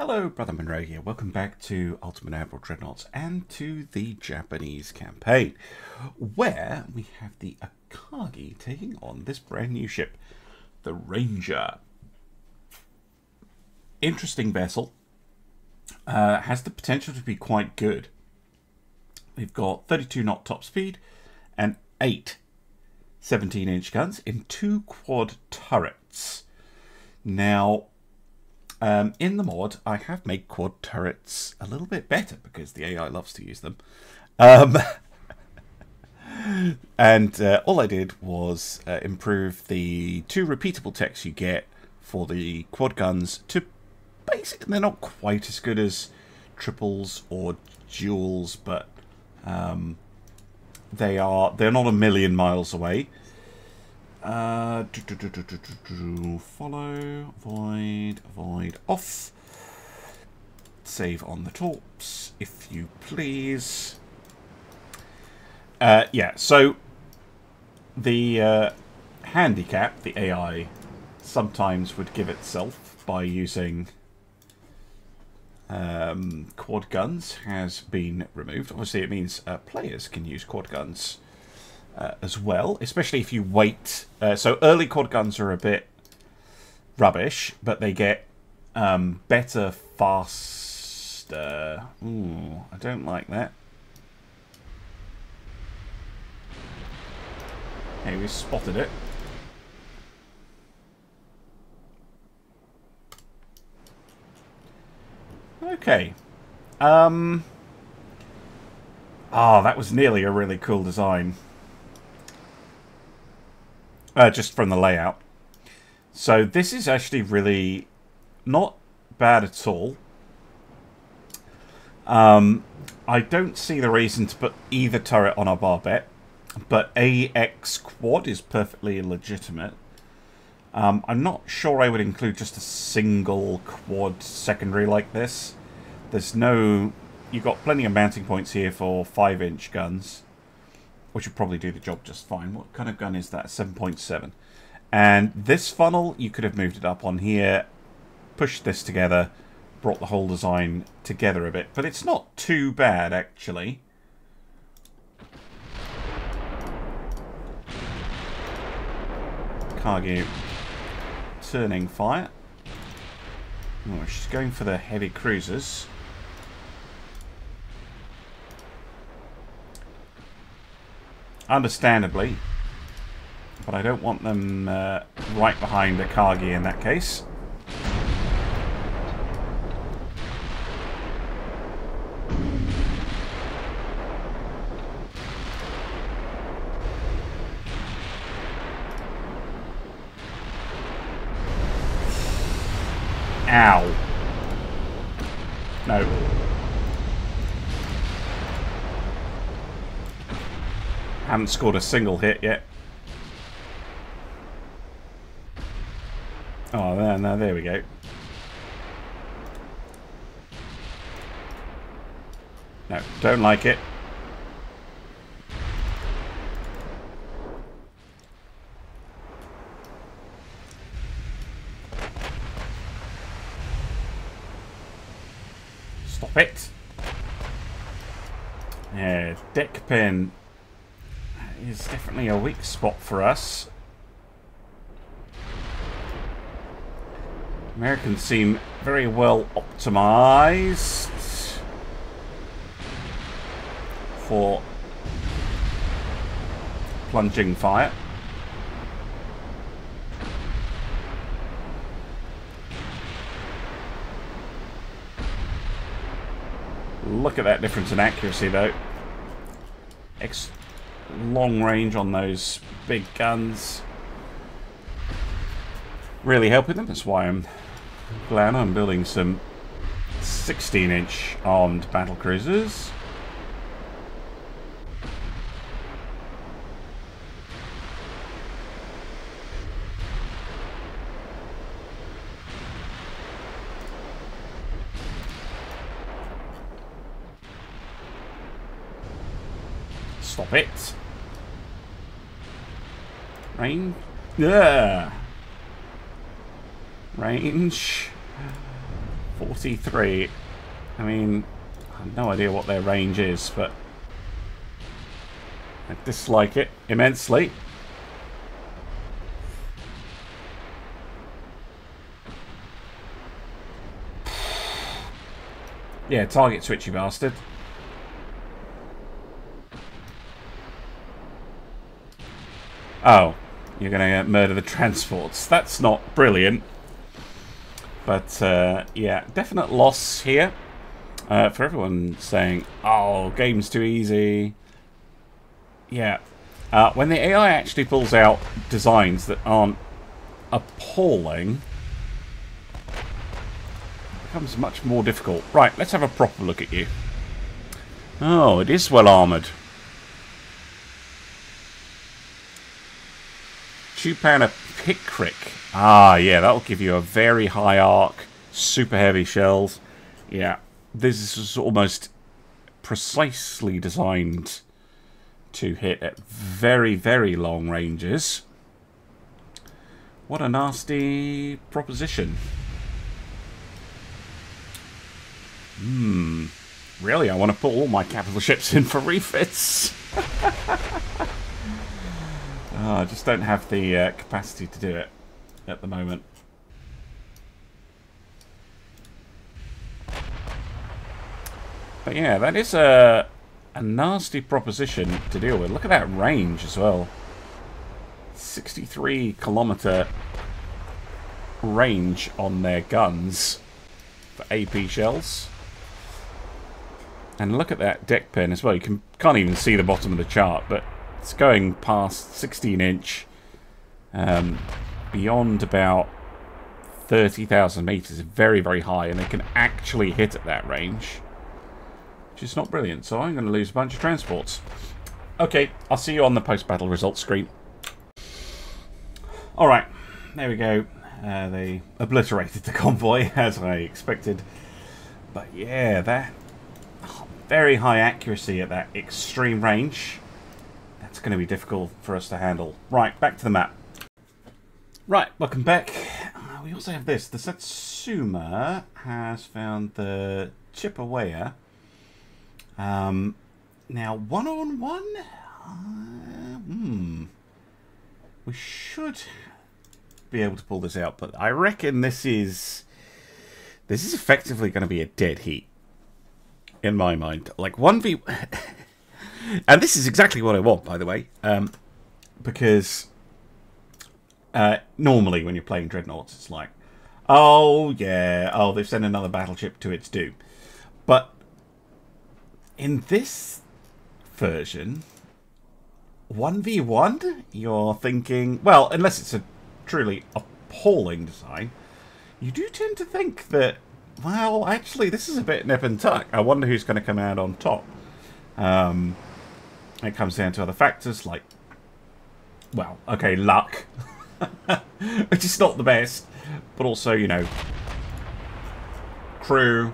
Hello, Brother Monroe here. Welcome back to Ultimate Admiral Dreadnoughts and to the Japanese campaign, where we have the Akagi taking on this brand new ship, the Ranger. Interesting vessel. Has the potential to be quite good. We've got 32 knot top speed and 8 17-inch guns in 2 quad turrets. Now, in the mod, I have made quad turrets a little bit better because the AI loves to use them. All I did was improve the 2 repeatable techs you get for the quad guns to basically, they're not quite as good as triples or duels, but they're not a million miles away. Follow, void, off. Save on the torps, if you please. Yeah, so the handicap, the AI sometimes would give itself by using quad guns, has been removed. Obviously, it means players can use quad guns as well, especially if you wait. So early quad guns are a bit rubbish, but they get better, faster. Ooh, I don't like that. Hey, we spotted it. Okay. That was nearly a really cool design. Just from the layout. So this is actually really not bad at all. I don't see the reason to put either turret on a barbette, but AX quad is perfectly legitimate. I'm not sure I would include just a single quad secondary like this. There's no... You've got plenty of mounting points here for 5-inch guns, which would probably do the job just fine. What kind of gun is that? 7.7. And this funnel, you could have moved it up on here, pushed this together, brought the whole design together a bit. But it's not too bad, actually. Kargi turning fire. Oh, she's going for the heavy cruisers. Understandably, but I don't want them right behind the Kargi in that case. Ow. No. Haven't scored a single hit yet. Oh, there we go. No, don't like it. Stop it. Yeah, deck pin. It's definitely a weak spot for us. Americans seem very well optimized for plunging fire. Look at that difference in accuracy, though. Long range on those big guns really helping them. That's why I'm glad I'm building some 16-inch armed battle cruisers. Stop it. Range? Yeah. Range. 43. I mean, I have no idea what their range is, but I dislike it immensely. Yeah, target switch, you bastard. Oh, you're going to murder the transports. That's not brilliant. But, yeah, definite loss here. For everyone saying, oh, game's too easy. Yeah. When the AI actually pulls out designs that aren't appalling, it becomes much more difficult. Right, let's have a proper look at you. Oh, it is well armoured. Chupana Pickrick. Ah, yeah, that'll give you a very high arc, super heavy shells. Yeah, this is almost precisely designed to hit at very, very long ranges. What a nasty proposition. Hmm. Really, I want to put all my capital ships in for refits. Oh, I just don't have the capacity to do it at the moment. But yeah, that is a nasty proposition to deal with. Look at that range as well. 63-kilometer range on their guns for AP shells. And look at that deck pin as well. You can't even see the bottom of the chart, but it's going past 16-inch, beyond about 30,000 meters, very, very high, and they can actually hit at that range, which is not brilliant, so I'm going to lose a bunch of transports. Okay, I'll see you on the post-battle results screen. Alright, there we go. They obliterated the convoy, as I expected. But yeah, that very high accuracy at that extreme range. It's going to be difficult for us to handle. Right, back to the map. Right, welcome back. We also have this. The Satsuma has found the Chipawaya. Now, one-on-one? We should be able to pull this out, but I reckon this is effectively going to be a dead heat, in my mind. Like, 1v... And this is exactly what I want, by the way, because normally when you're playing Dreadnoughts, it's like, oh, yeah, oh, they've sent another battleship to its doom. But in this version, 1v1, you're thinking, well, unless it's a truly appalling design, you do tend to think that, well, actually, this is a bit nip and tuck. I wonder who's going to come out on top. It comes down to other factors like, well, okay, luck, which is not the best, but also, you know, crew,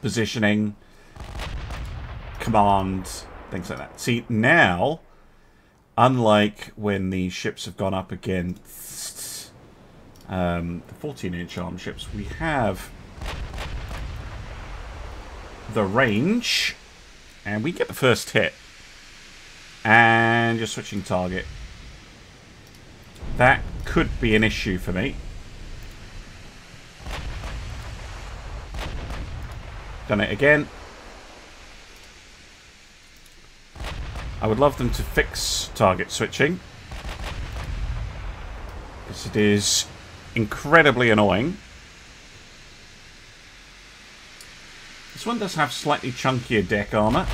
positioning, command, things like that. See, now, unlike when the ships have gone up against the 14-inch arm ships, we have the range. And we get the first hit. And you're switching target. That could be an issue for me. Done it again. I would love them to fix target switching, because it is incredibly annoying. This one does have slightly chunkier deck armor.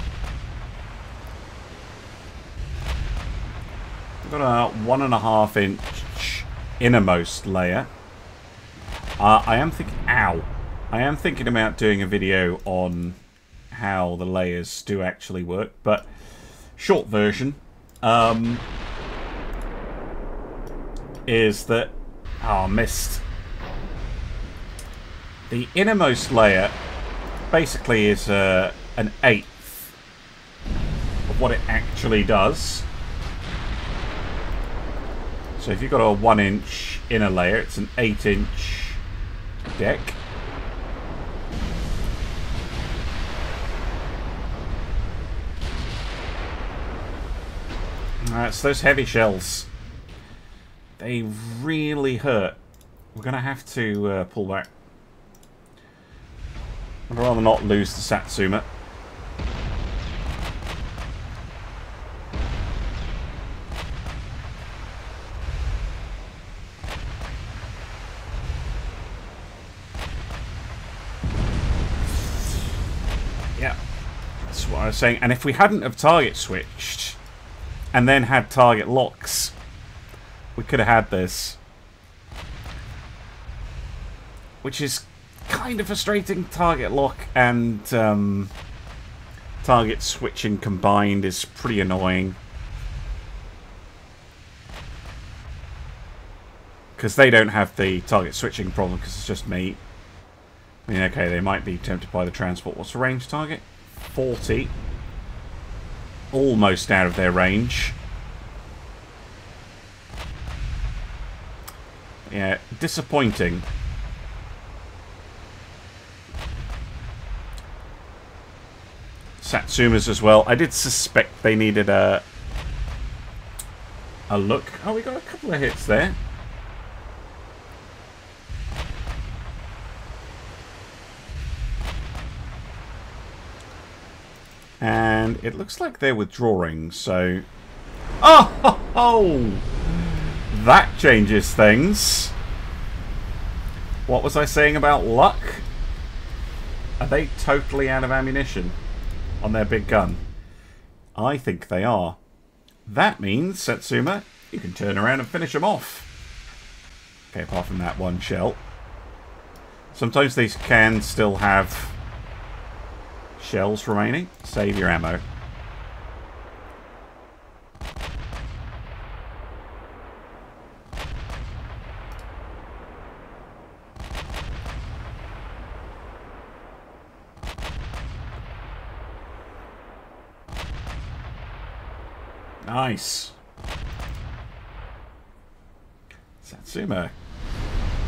We've got a 1.5-inch innermost layer. I am thinking about doing a video on how the layers do actually work, but short version is that missed. The innermost layer basically is an eighth of what it actually does. So if you've got a 1-inch inner layer, it's an 8-inch deck. Alright, so those heavy shells, they really hurt. We're going to have to pull back. I'd rather not lose to Satsuma. Yeah, that's what I was saying. And if we hadn't have target switched and then had target locks, we could have had this. Which is kind of frustrating. Target lock and target switching combined is pretty annoying. Because they don't have the target switching problem because it's just me. I mean, okay, they might be tempted by the transport. What's the range target? 40. Almost out of their range. Yeah, disappointing. Satsumas as well. I did suspect they needed a look. Oh, we got a couple of hits there. And it looks like they're withdrawing, so... Oh! Ho, ho! That changes things. What was I saying about luck? Are they totally out of ammunition on their big gun? I think they are. That means, Satsuma, you can turn around and finish them off. Okay, apart from that one shell. Sometimes these can still have shells remaining. Save your ammo. Nice. Satsuma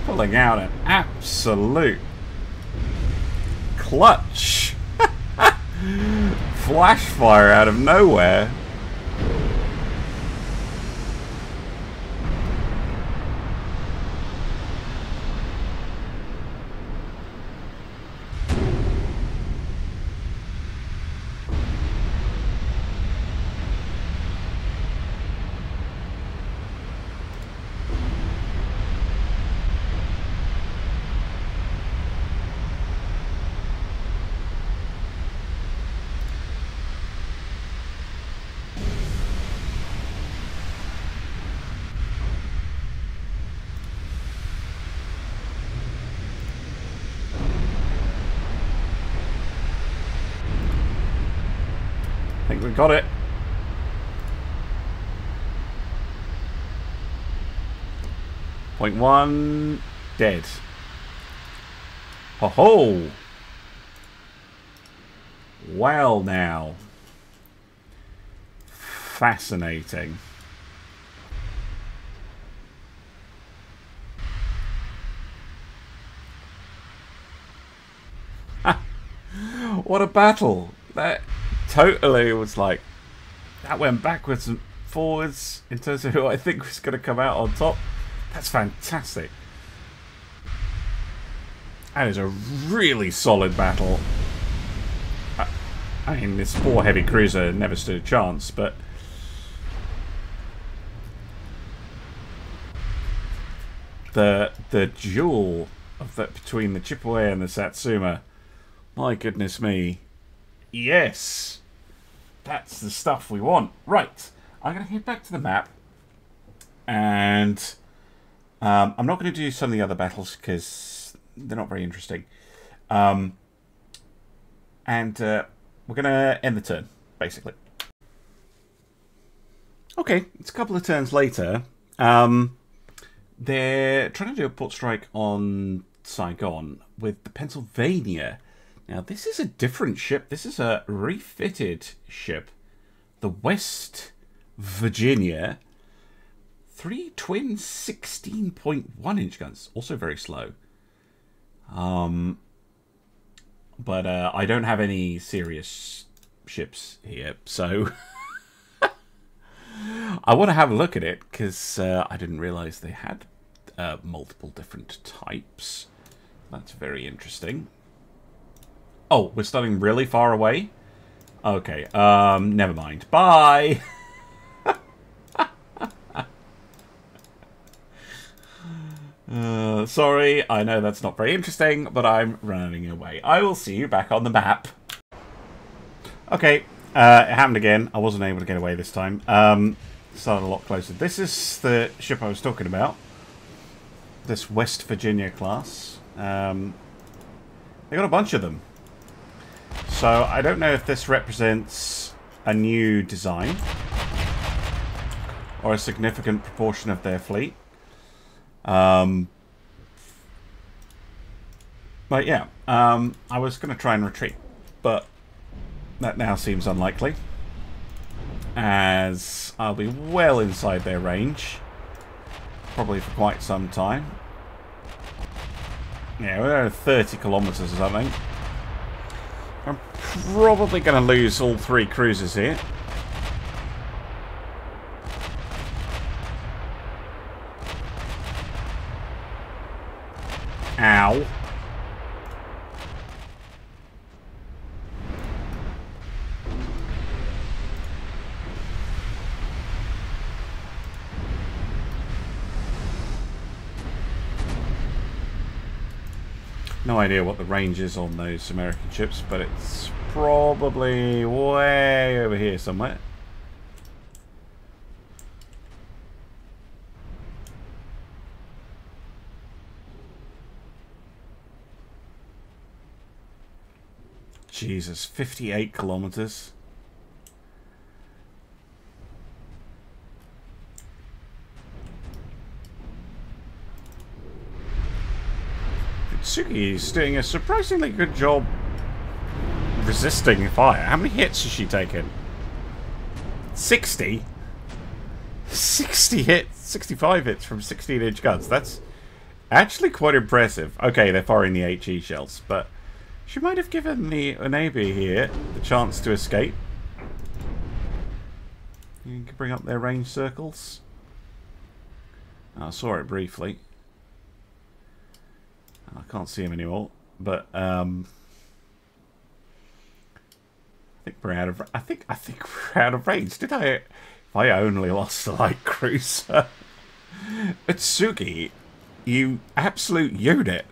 pulling out an absolute clutch flash fire out of nowhere. Got it. Point one, dead. Ho ho! Well now. Fascinating. What a battle! That totally was like, that went backwards and forwards in terms of who I think was going to come out on top. That's fantastic. That is a really solid battle. I mean, this poor heavy cruiser never stood a chance, but the duel of that between the Chippeway and the Satsuma, my goodness me. Yes. That's the stuff we want. Right, I'm going to head back to the map. And I'm not going to do some of the other battles because they're not very interesting. We're going to end the turn, basically. Okay, it's a couple of turns later. They're trying to do a port strike on Saigon with the Pennsylvania. Now, this is a different ship. This is a refitted ship. The West Virginia. Three twin 16.1-inch guns. Also very slow. But I don't have any serious ships here, so I want to have a look at it, because I didn't realize they had multiple different types. That's very interesting. Oh, we're starting really far away? Okay, never mind. Bye! Sorry, I know that's not very interesting, but I'm running away. I will see you back on the map. Okay, it happened again. I wasn't able to get away this time. Started a lot closer. This is the ship I was talking about. This West Virginia class. They got a bunch of them. So I don't know if this represents a new design or a significant proportion of their fleet. But yeah, I was going to try and retreat, but that now seems unlikely, as I'll be well inside their range, probably for quite some time. Yeah, we're at 30 kilometers or something. I'm probably going to lose all three cruisers here. Ow. No idea what the range is on those American ships, but it's probably way over here somewhere. Jesus, 58 kilometers. Mutsuki is doing a surprisingly good job resisting fire. How many hits has she taken? 60? 60 hits, 65 hits from 16-inch guns. That's actually quite impressive. Okay, they're firing the HE shells, but she might have given the Onebi here the chance to escape. You can bring up their range circles. I saw it briefly. I can't see him anymore, but I think we're out of. I think we're out of range. Did I? If I only lost the light cruiser, Mutsuki, you absolute unit.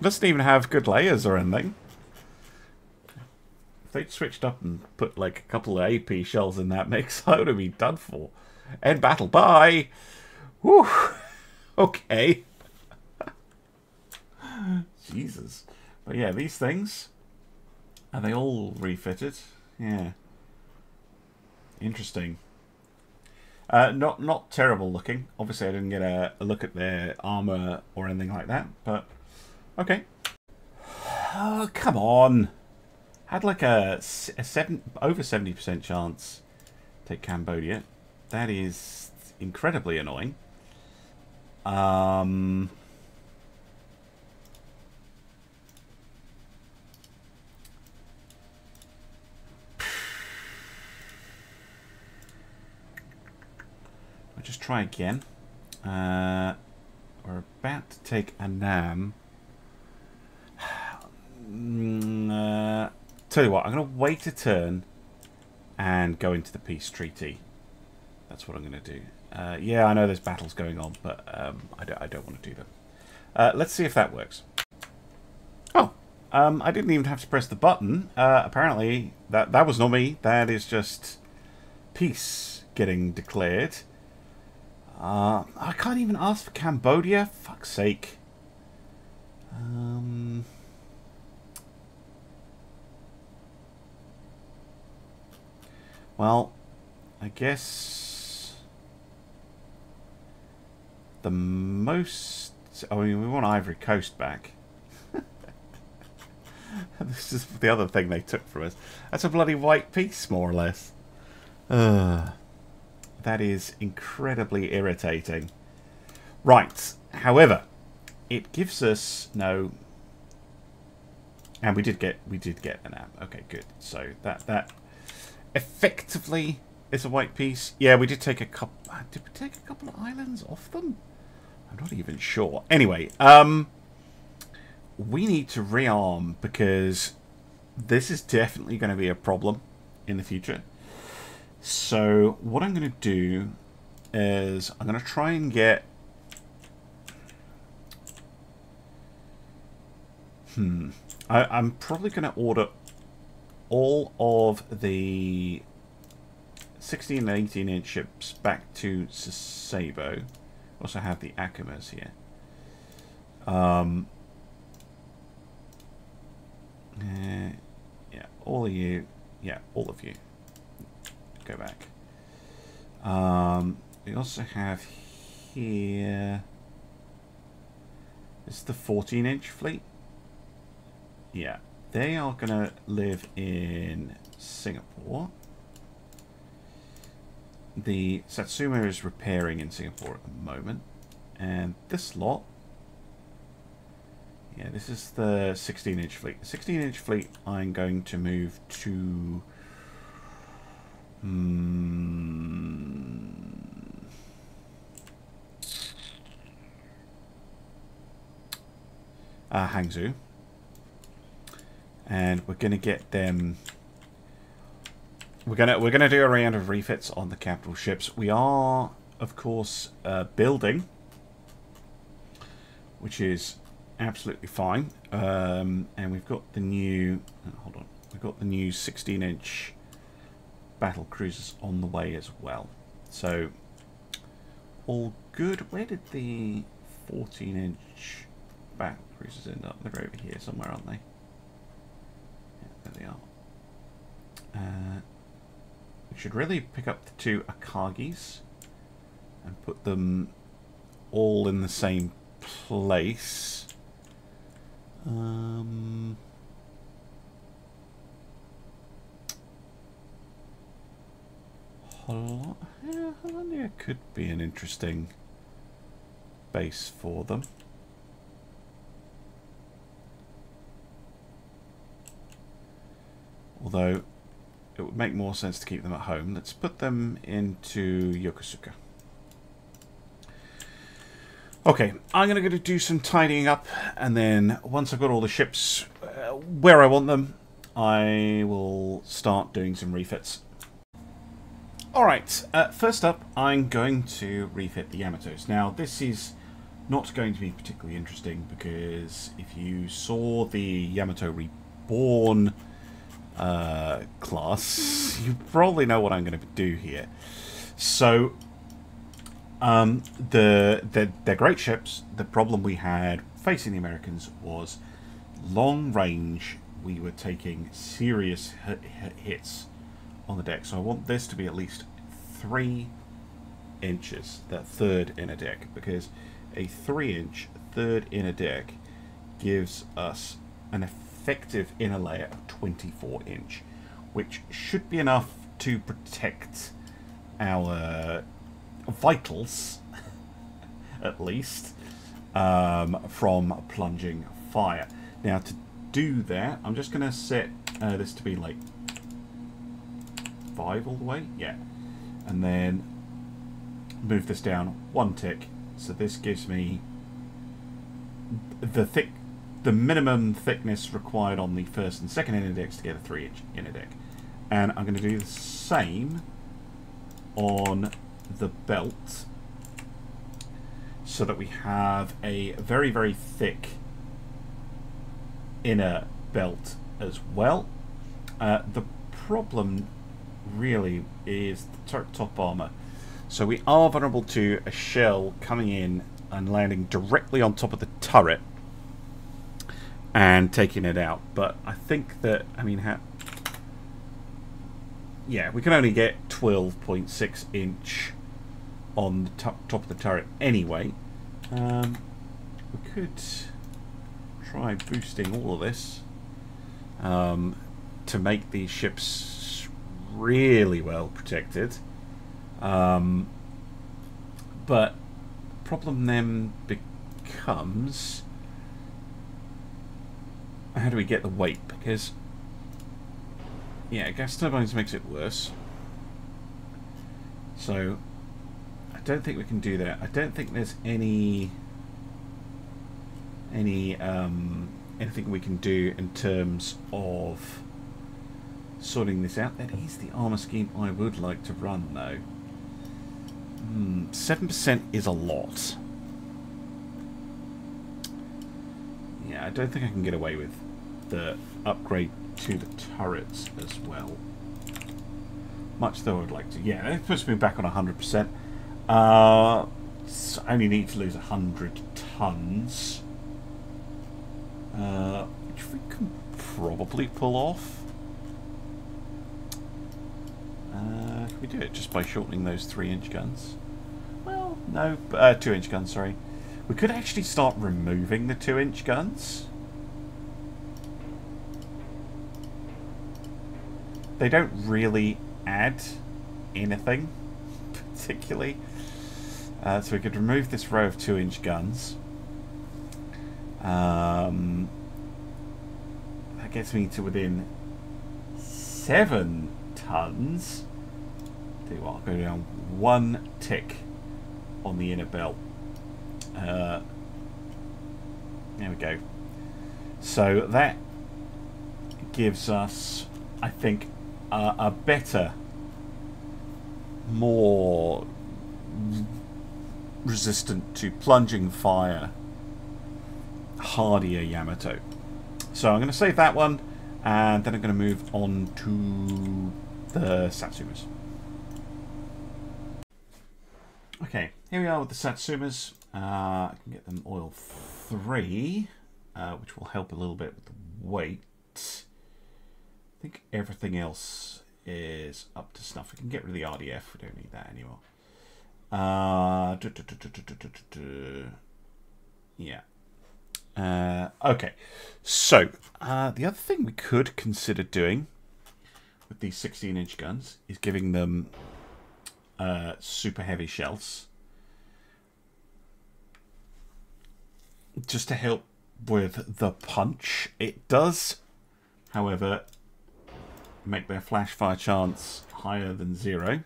Doesn't even have good layers or anything. If they'd switched up and put like a couple of AP shells in that mix, I would have been done for. End battle. Bye! Whew! Okay. Jesus. But yeah, these things. Are they all refitted? Yeah. Interesting. Not terrible looking. Obviously, I didn't get a look at their armor or anything like that, but okay. Oh, come on. Had like over 70% chance to Cambodia. That is incredibly annoying. I'll just try again. We're about to take Annam. Tell you what, I'm going to wait a turn and go into the peace treaty. That's what I'm going to do. Yeah, I know there's battles going on, but I don't want to do them. Let's see if that works. Oh, I didn't even have to press the button. Apparently, that was not me. That is just peace getting declared. I can't even ask for Cambodia. Fuck's sake. Well, I guess the most... I mean, we want Ivory Coast back. This is the other thing they took from us. That's a bloody white piece, more or less. That is incredibly irritating. Right, however, it gives us no. And we did get an amp. Okay, good. So that effectively is a white piece. Yeah, we did take a couple. Did we take a couple of islands off them? I'm not even sure. Anyway, we need to rearm because this is definitely going to be a problem in the future. So what I'm going to do is I'm going to try and get. I'm probably going to order all of the 16 and 18 inch ships back to Sasebo. Also have the Akumas here. Yeah, all of you. Yeah, all of you. Go back. We also have here. It's the 14 inch fleet. Yeah, they are going to live in Singapore. The Satsuma is repairing in Singapore at the moment. And this lot. Yeah, this is the 16 inch fleet. The 16 inch fleet I'm going to move to. Hangzhou. And we're gonna get them. We're gonna do a round of refits on the capital ships. We are, of course, building, which is absolutely fine. And we've got the new. Hold on, we've got the new 16-inch battle cruisers on the way as well. So all good. Where did the 14-inch battle cruisers end up? They're over here somewhere, aren't they? There they are. We should really pick up the two Akagis and put them all in the same place. Hollandia could be an interesting base for them. Although, it would make more sense to keep them at home. Let's put them into Yokosuka. Okay, I'm going to go to do some tidying up. And then, once I've got all the ships where I want them, I will start doing some refits. Alright, first up, I'm going to refit the Yamatos. Now, this is not going to be particularly interesting, because if you saw the Yamato Reborn class, you probably know what I'm going to do here. So, they're great ships. The problem we had facing the Americans was long range. We were taking serious hits on the deck. So I want this to be at least 3 inches, that third inner deck, because a 3-inch third inner deck gives us an effective inner layer of 24 inch, which should be enough to protect our vitals at least from plunging fire. Now, to do that, I'm just gonna set this to be like 5 all the way, yeah, and then move this down 1 tick, so this gives me the minimum thickness required on the first and second inner decks to get a 3-inch inner deck. And I'm going to do the same on the belt, so that we have a very, very thick inner belt as well. The problem really is the turret top armor. So we are vulnerable to a shell coming in and landing directly on top of the turret and taking it out. But I think that, I mean, yeah, we can only get 12.6 inch on the top of the turret anyway. We could try boosting all of this to make these ships really well protected. But the problem then becomes becomes... How do we get the weight? Because... Yeah, gas turbines makes it worse. So... I don't think we can do that. I don't think there's anything we can do in terms of sorting this out. That is the armor scheme I would like to run, though. 7% is a lot. Yeah, I don't think I can get away with the upgrade to the turrets as well. Much though I would like to. Yeah, it puts me back on 100%. I only need to lose 100 tons. Which we can probably pull off. Can we do it just by shortening those 3-inch guns? Well, no, 2-inch guns, sorry. We could actually start removing the 2-inch guns. They don't really add anything, particularly. So we could remove this row of 2-inch guns. That gets me to within 7 tons. Tell you what, I'll go down one tick on the inner belt. There we go. So that gives us, I think, a better, more resistant to plunging fire, hardier Yamato. So I'm going to save that one, and then I'm going to move on to the Satsumas. Okay, here we are with the Satsumas. I can get them oil 3, which will help a little bit with the weight. I think everything else is up to snuff. We can get rid of the RDF, we don't need that anymore. Yeah. Okay, so the other thing we could consider doing with these 16-inch guns is giving them super heavy shells, just to help with the punch. It does, however, make their flash fire chance higher than 0,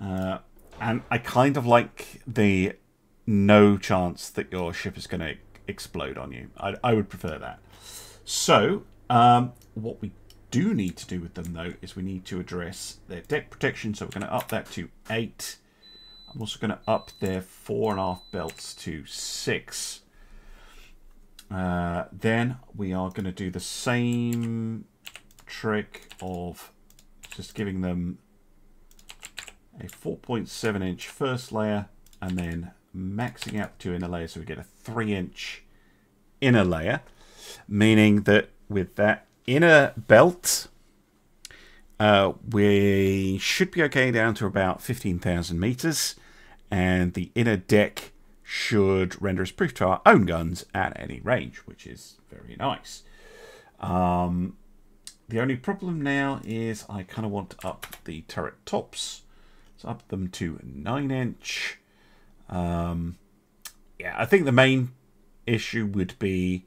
and I kind of like the no chance that your ship is going to explode on you. I would prefer that. So, what we do need to do with them, though, is we need to address their deck protection. So we're going to up that to 8. I'm also going to up their 4.5 belts to 6. Then we are going to do the same trick of just giving them a 4.7-inch first layer and then maxing out to inner layer, so we get a 3-inch inner layer, meaning that with that inner belt we should be okay down to about 15,000 meters, and the inner deck should render us proof to our own guns at any range, which is very nice. The only problem now is I kind of want to up the turret tops, so up them to 9-inch. Yeah, I think the main issue would be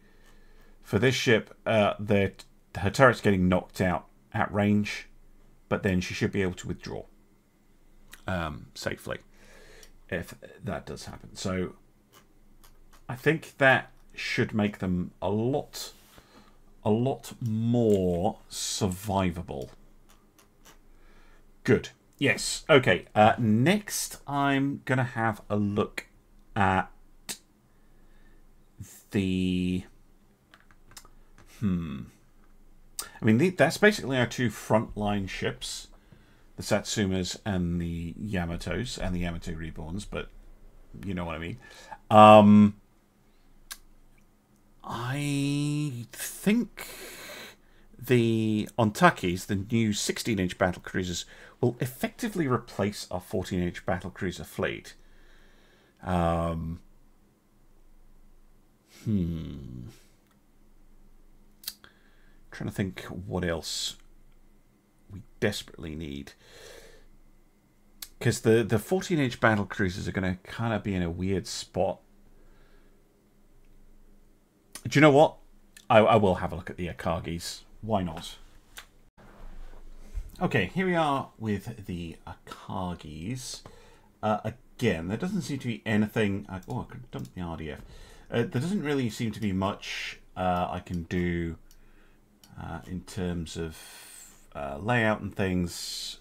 for this ship, her turret's getting knocked out at range, but then she should be able to withdraw safely if that does happen. So I think that should make them a lot more survivable. Good. Yes, okay. Next, I'm going to have a look at the... I mean, that's basically our two frontline ships. The Satsumas and the Yamatos, and the Yamato Reborns, but you know what I mean. I think... the Ontakis, the new 16-inch battlecruisers, will effectively replace our 14-inch battlecruiser fleet. Trying to think what else we desperately need. Because the 14-inch battlecruisers are going to kind of be in a weird spot. But you know what? I will have a look at the Akagis. Why not? Okay, here we are with the Akagis. Again, there doesn't seem to be anything... Oh, I could dump the RDF. There doesn't really seem to be much I can do in terms of layout and things.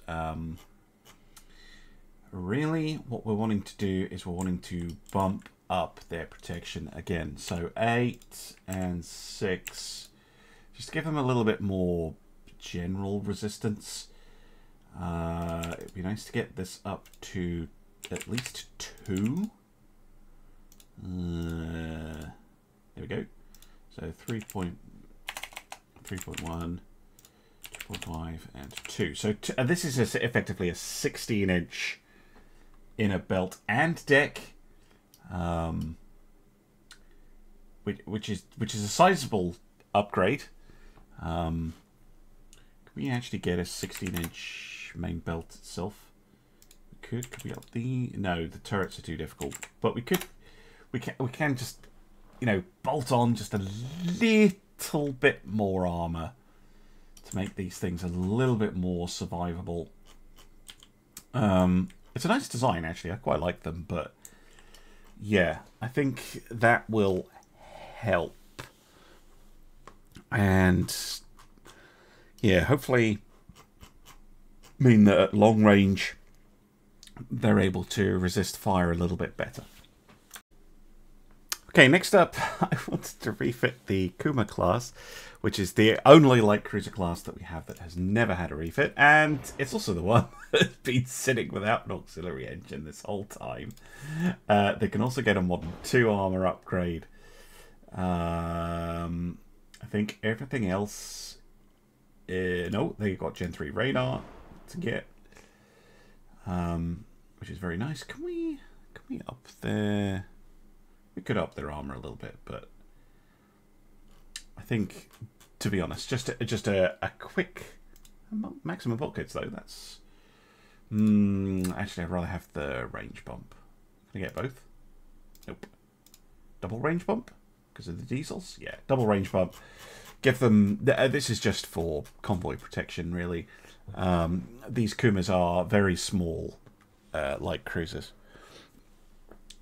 Really, what we're wanting to do is we're wanting to bump up their protection again. So 8 and 6. Just give them a little bit more general resistance. It'd be nice to get this up to at least 2. There we go. So 3.1, 2.5, and 2. So this is effectively a 16-inch inner belt and deck, which is a sizable upgrade. Could we actually get a 16-inch main belt itself? We could. Could we up the? No, the turrets are too difficult. But we could. We can just, you know, bolt on just a little bit more armor to make these things a little bit more survivable. It's a nice design, actually. I quite like them, but yeah, I think that will help. And yeah, hopefully mean that at long range they're able to resist fire a little bit better. Okay, next up, I wanted to refit the Kuma class, which is the only light cruiser class that we have that has never had a refit, and it's also the one that's been sitting without an auxiliary engine this whole time. They can also get a Modern 2 armor upgrade. I think everything else... no, they've got Gen 3 radar to get, which is very nice. Can we up there... We could up their armor a little bit, but I think, to be honest, just a quick maximum bulkheads though. That's actually I'd rather have the range bump. Can I get both? Nope. Double range bump because of the diesels. Yeah, double range bump. Give them. This is just for convoy protection, really. These Kumas are very small light cruisers.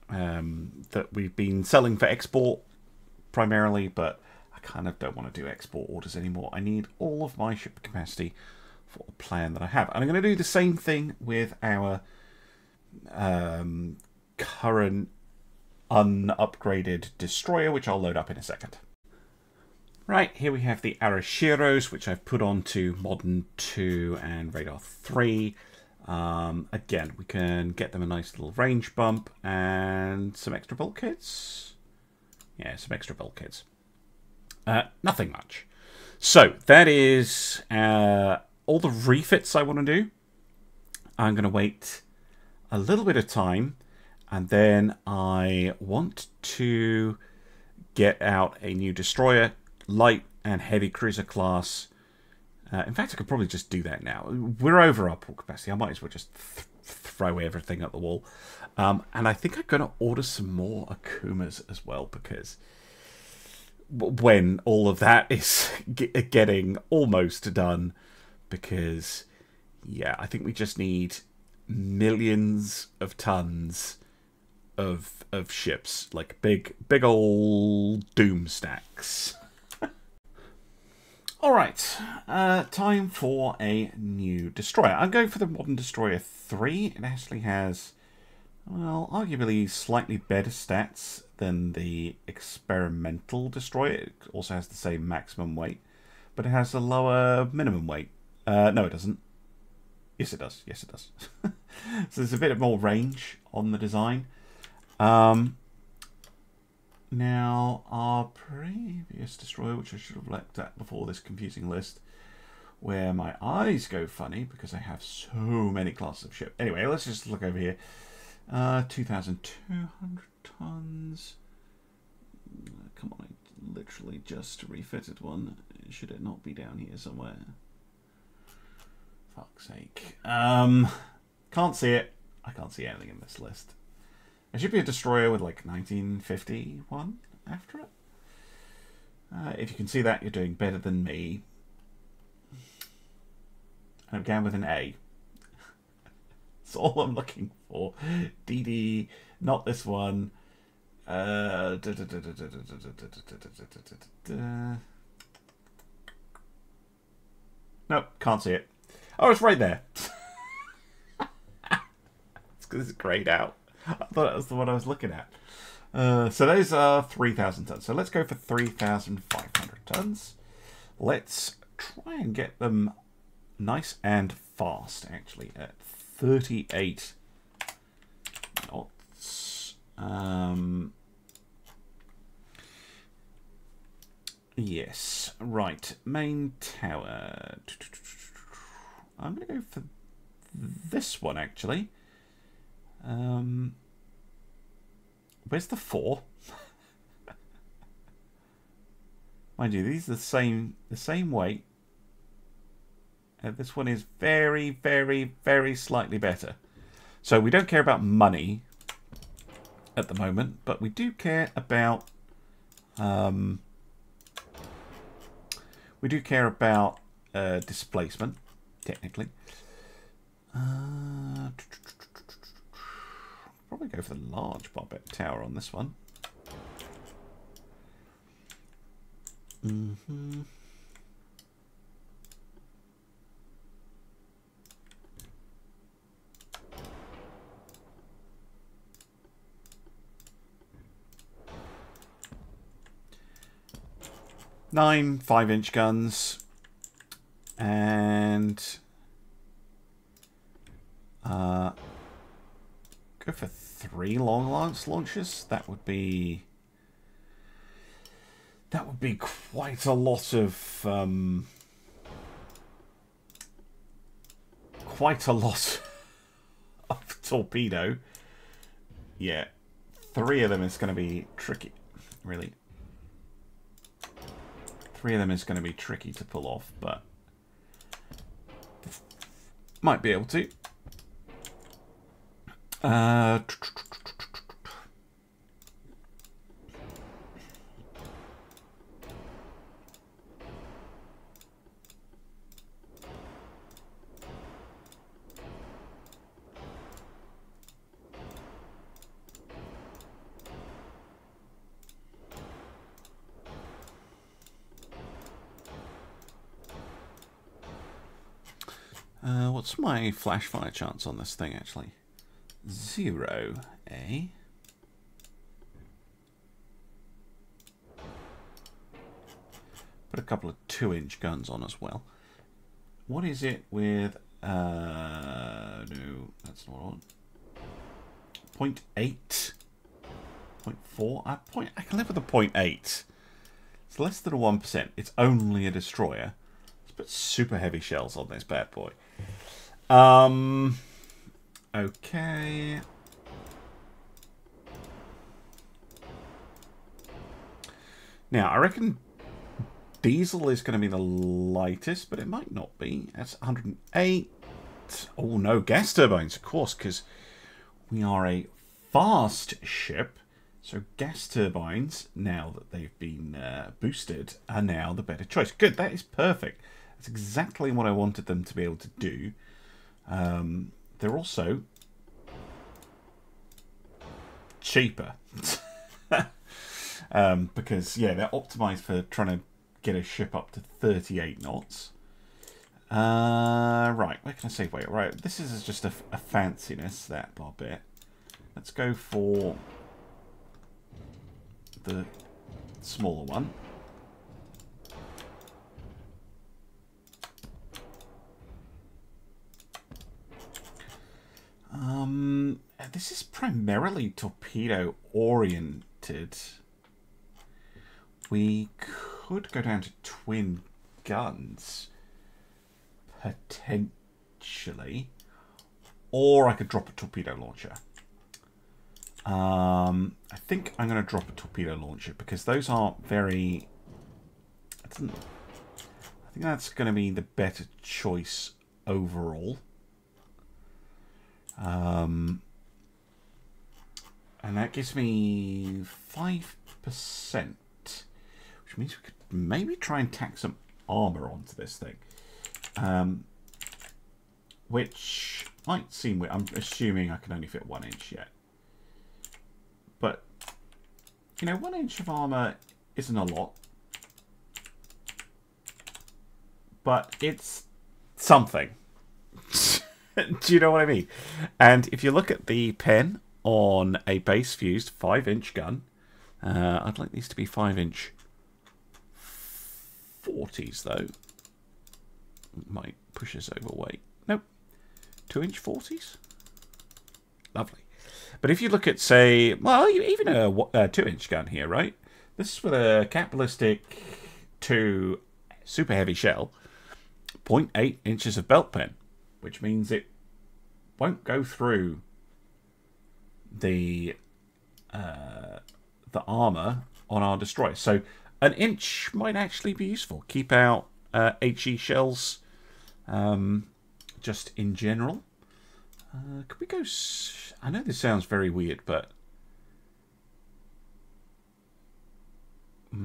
That we've been selling for export primarily, but I kind of don't want to do export orders anymore. I need all of my ship capacity for a plan that I have. And I'm going to do the same thing with our current unupgraded destroyer, which I'll load up in a second. Right, here we have the Arashiros, which I've put onto Modern 2 and Radar 3. Again, we can get them a nice little range bump and some extra bulkheads. Yeah, some extra bulkheads. Nothing much. So that is all the refits I want to do. I'm going to wait a little bit of time, and then I want to get out a new destroyer, light and heavy cruiser class. In fact, I could probably just do that now. We're over our port capacity. I might as well just throw everything at the wall. And I think I'm going to order some more Akumas as well, because when all of that is getting almost done, because, yeah, I think we just need millions of tons of ships, like big old doom stacks. Alright, time for a new destroyer. I'm going for the Modern Destroyer 3. It actually has, well, arguably slightly better stats than the experimental destroyer. It also has the same maximum weight, but it has a lower minimum weight. No, it doesn't. Yes, it does. Yes, it does. So there's a bit more range on the design. Now, our previous destroyer, which I should have looked at before this confusing list, where my eyes go funny because I have so many classes of ship. Anyway, let's just look over here. 2,200 tons. Come on, I literally just refitted one. Should it not be down here somewhere? Fuck's sake. Can't see it. I can't see anything in this list. It should be a destroyer with like 1951 after it. If you can see that, you're doing better than me. And it began with an A. That's all I'm looking for. DD, not this one. Nope, can't see it. Oh, it's right there. It's because it's grayed out. I thought that was the one I was looking at. So those are 3,000 tons. So let's go for 3,500 tons. Let's try and get them nice and fast, actually, at 38 knots. Yes, right. Main tower. I'm going to go for this one, actually. Where's the 4? Mind you, these are the same weight. And this one is very, very, very slightly better. So we don't care about money at the moment, but we do care about displacement, technically. Probably go for the large bobbit tower on this one. Mm-hmm. Nine 5-inch guns and go for 3 long lance launches. That would be quite a lot of torpedo. Yeah, 3 of them is going to be tricky, really. 3 of them is going to be tricky to pull off, but might be able to. What's my flash fire chance on this thing, actually? 0, eh? Put a couple of 2-inch guns on as well. What is it with... no, that's not on. 0.8? 0.4? I can live with a 0.8. It's less than a 1%. It's only a destroyer. Let's put super heavy shells on this bad boy. Okay. Now, I reckon diesel is going to be the lightest, but it might not be. That's 108. Oh, no, gas turbines, of course, because we are a fast ship. So gas turbines, now that they've been boosted, are now the better choice. Good, that is perfect. That's exactly what I wanted them to be able to do. They're also cheaper because, yeah, they're optimized for trying to get a ship up to 38 knots. Right, where can I save weight? Right, this is just a fanciness, that bobbit. Let's go for the smaller one. This is primarily torpedo oriented. We could go down to twin guns, potentially, or I could drop a torpedo launcher. I think I'm going to drop a torpedo launcher because those aren't very... I think that's going to be the better choice overall. And that gives me 5%, which Which means we could maybe try and tack some armor onto this thing. Which might seem weird. I'm assuming I can only fit 1 inch yet. But, you know, 1 inch of armor isn't a lot. But it's something. Do you know what I mean? And if you look at the pen on a base fused 5-inch gun, I'd like these to be 5-inch 40s, though. Might push us over weight. Nope. 2-inch 40s? Lovely. But if you look at, say, well, even a 2-inch gun here, right? This is with a capitalistic 2 super heavy shell, 0.8 inches of belt pen, which means it won't go through the armor on our destroyer. So 1 inch might actually be useful. Keep out HE shells just in general. Could we go... I know this sounds very weird, but... I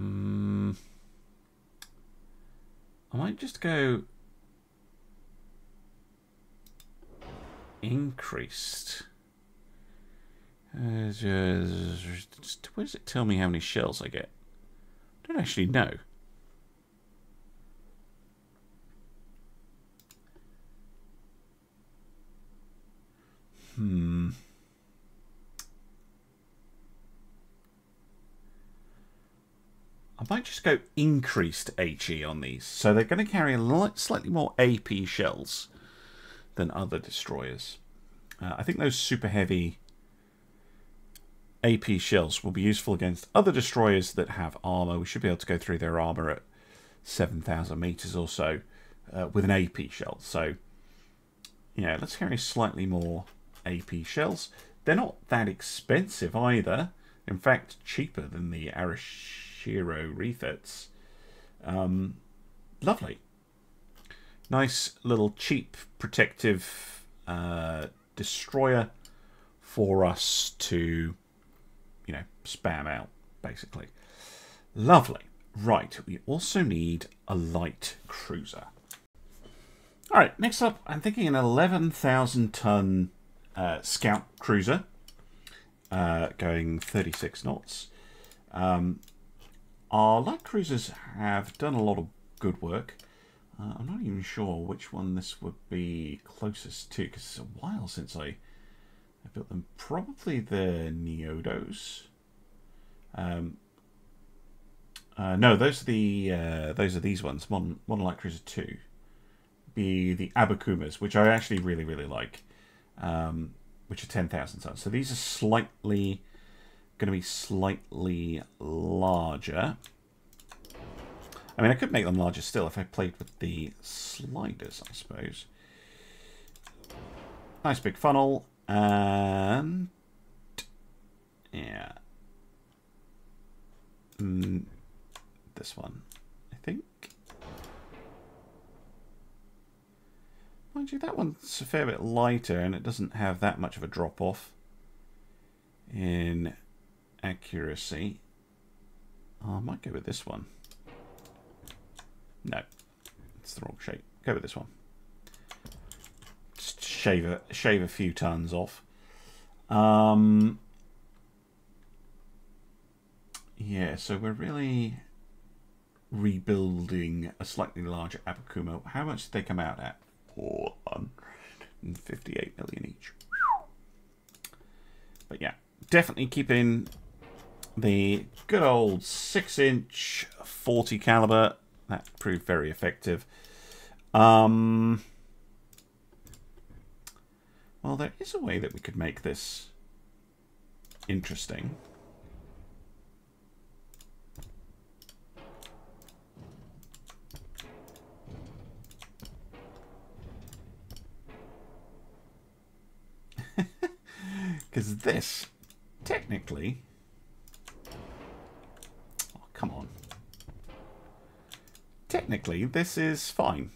might just go... Increased. Where does it tell me how many shells I get? I don't actually know. I might just go increased HE on these. So they're going to carry slightly more AP shells than other destroyers. I think those super heavy AP shells will be useful against other destroyers that have armor. We should be able to go through their armor at 7,000 meters or so with an AP shell. So, yeah, let's carry slightly more AP shells. They're not that expensive either. In fact, cheaper than the Arashiro refits. Lovely. Nice little cheap protective destroyer for us to, you know, spam out, basically. Lovely. Right, we also need a light cruiser. All right, next up, I'm thinking an 11,000-ton scout cruiser going 36 knots. Our light cruisers have done a lot of good work. I'm not even sure which one this would be closest to, because it's a while since I built them. Probably the Neodos. No, those are the these ones. Modern Light Cruiser 2. Be the Abukumas, which I actually really like, which are 10,000 tons. So these are slightly going to be slightly larger. I mean, I could make them larger still if I played with the sliders, I suppose. Nice big funnel. And yeah, this one, I think. Mind you, that one's a fair bit lighter, and it doesn't have that much of a drop off in accuracy. Oh, I might go with this one. No, it's the wrong shape. Go with this one. Just shave a few tons off. Yeah, so we're really rebuilding a slightly larger Abukuma. How much did they come out at? 458 million each. But yeah, definitely keeping the good old 6-inch 40 caliber. That proved very effective. Well, there is a way that we could make this interesting. Because this, technically... Oh, come on. Technically, this is fine.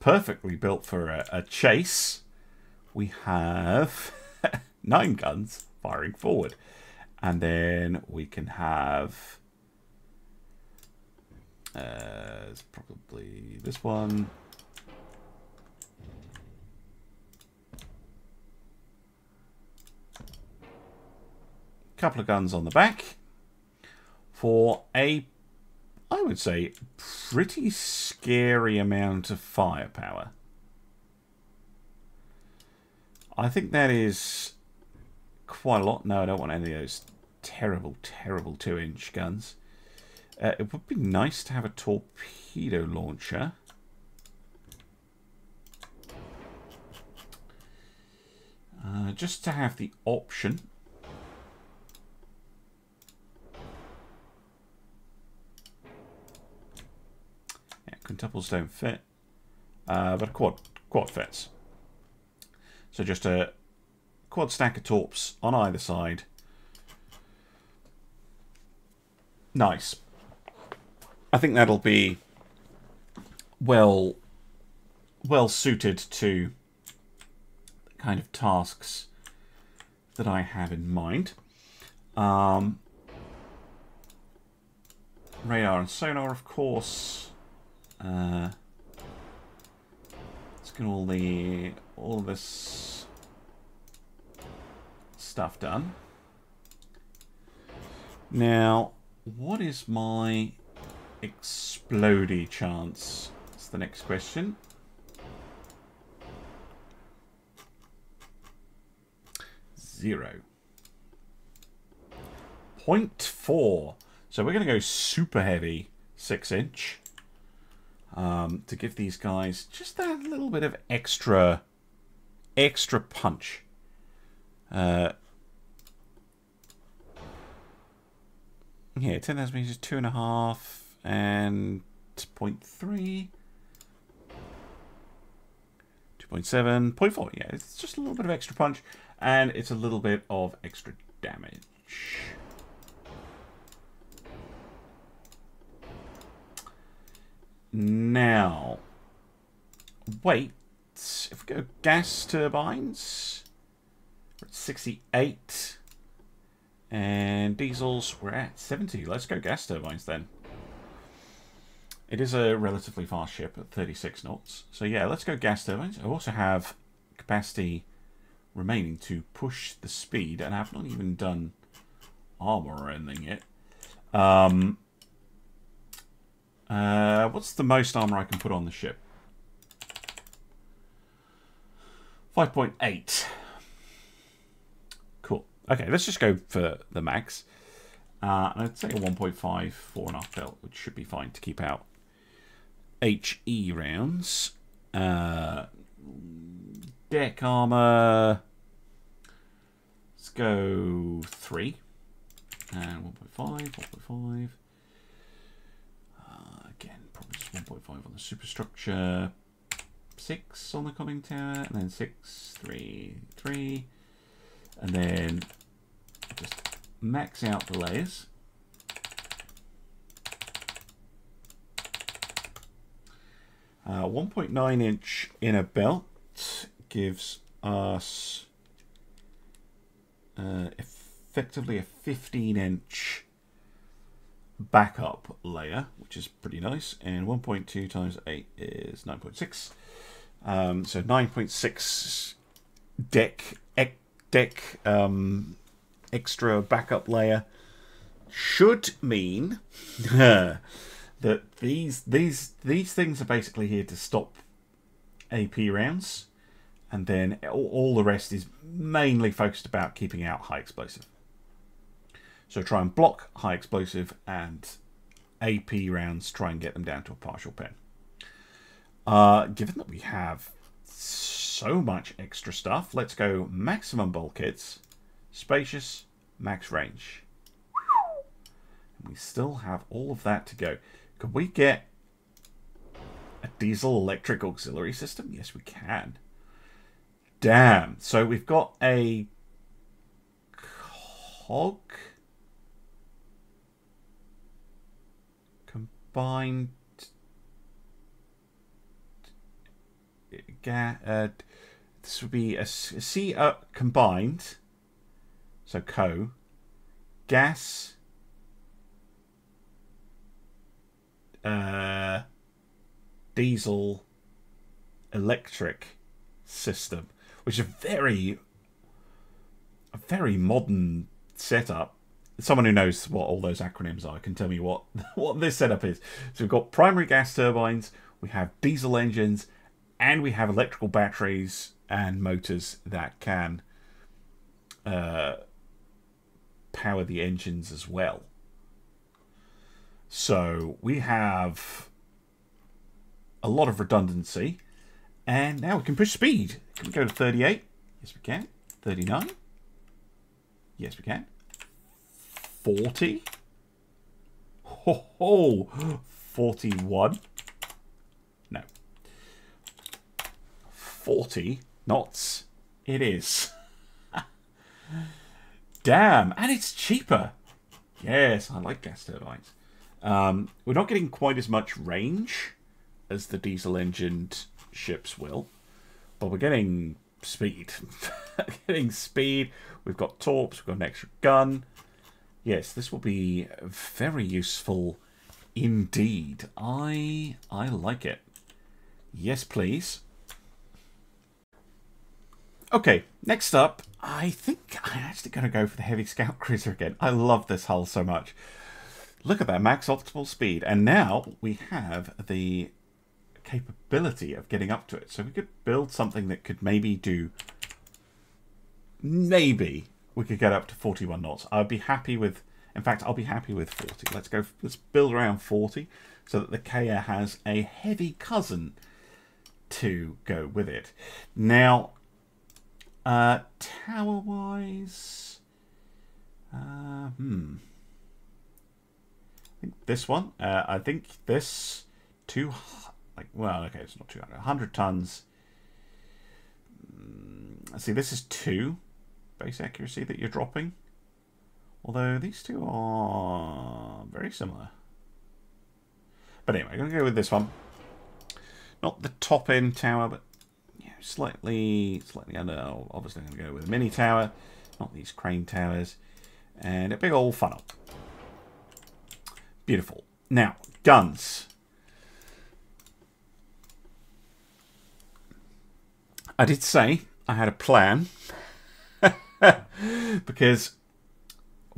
Perfectly built for a chase. We have 9 guns firing forward. And then we can have it's probably this one. Couple of guns on the back for a, I would say, pretty scary amount of firepower. I think that is quite a lot. No, I don't want any of those terrible, terrible 2-inch guns. It would be nice to have a torpedo launcher. Just to have the option. Yeah, quintuples don't fit. But a quad fits. So just a quad stack of torps on either side. Nice. I think that'll be well suited to the kind of tasks that I have in mind. Radar and sonar, of course. Let's get all this stuff done. Now, what is my explodey chance? That's the next question. Zero. 0.4. So we're going to go super heavy 6-inch to give these guys just that little bit of extra punch. Yeah, 10,000 meters, 2.5 and 0.3, 2.7, 0.4. Yeah, it's just a little bit of extra punch, and it's a little bit of extra damage. Now, wait. If we go gas turbines, we're at 68. And diesels, we're at 70. Let's go gas turbines then. It is a relatively fast ship at 36 knots. So yeah, let's go gas turbines. I also have capacity remaining to push the speed, and I've not even done armor or anything yet. What's the most armor I can put on the ship? 5.8. Cool. Okay, let's just go for the max. I'd say a 1.5 4.5 belt, which should be fine to keep out HE rounds. Deck armor. Let's go 3. And 1.5, 1.5. Again, probably just 1.5 on the superstructure. 6 on the conning tower. And then 6, 3, 3. And then just max out the layers. A 1.9-inch inner belt gives us effectively a 15-inch backup layer, which is pretty nice. And 1.2 times 8 is 9.6. So 9.6 deck extra backup layer should mean that these things are basically here to stop AP rounds, and then all the rest is mainly focused about keeping out high explosive. So try and block high explosive and AP rounds, try and get them down to a partial pen. Given that we have so much extra stuff, let's go maximum bulkheads. Spacious, max range. And we still have all of that to go. Could we get a diesel electric auxiliary system? Yes, we can. Damn. So we've got a cog. Combined this would be a combined. So gas, diesel, electric system, which is a very modern setup. Someone who knows what all those acronyms are can tell me what this setup is. So we've got primary gas turbines, we have diesel engines, and we have electrical batteries and motors that can power the engines as well. So we have a lot of redundancy. And now we can push speed. Can we go to 38? Yes, we can. 39? Yes, we can. 40? Ho ho! 41? No. 40 knots it is. Damn, and it's cheaper. Yes, I like gas turbines. We're not getting quite as much range as the diesel-engined ships will, but we're getting speed. Getting speed. We've got torps. We've got an extra gun. Yes, this will be very useful indeed. I like it. Yes, please. Okay, next up, I think I'm actually going to go for the Heavy Scout Cruiser again. I love this hull so much. Look at that, max optimal speed. And now we have the capability of getting up to it. So we could build something that could maybe do... Maybe we could get up to 41 knots. I'd be happy with... In fact, I'll be happy with 40. Let's go. Let's build around 40 so that the Kea has a heavy cousin to go with it. Now... tower-wise... I think this one. I think this... well, okay, it's not 200. 100 tons. See, this is 2 base accuracy that you're dropping. Although these two are very similar. But anyway, I'm going to go with this one. Not the top-end tower, but... Slightly under. Obviously, I'm going to go with a mini tower, not these crane towers, and a big old funnel. Beautiful. Now, guns. I did say I had a plan because